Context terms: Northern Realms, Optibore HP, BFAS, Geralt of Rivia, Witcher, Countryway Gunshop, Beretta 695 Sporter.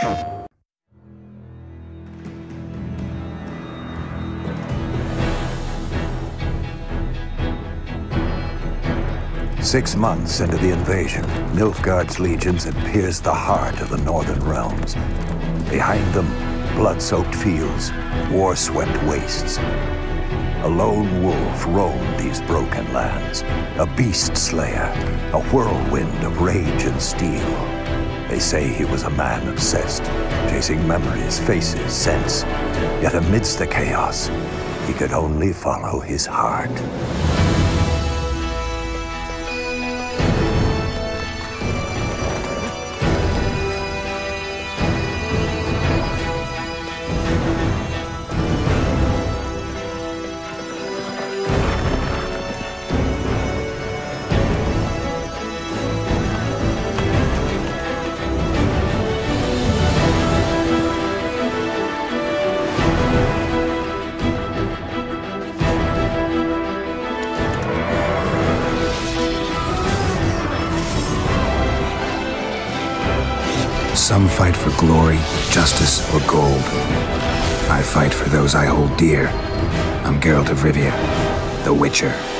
6 months into the invasion, Nilfgaard's legions had pierced the heart of the Northern Realms. Behind them, blood-soaked fields, war-swept wastes. A lone wolf roamed these broken lands, a beast slayer, a whirlwind of rage and steel. They say he was a man obsessed, chasing memories, faces, scents. Yet amidst the chaos, he could only follow his heart. Some fight for glory, justice, or gold. I fight for those I hold dear. I'm Geralt of Rivia, the Witcher.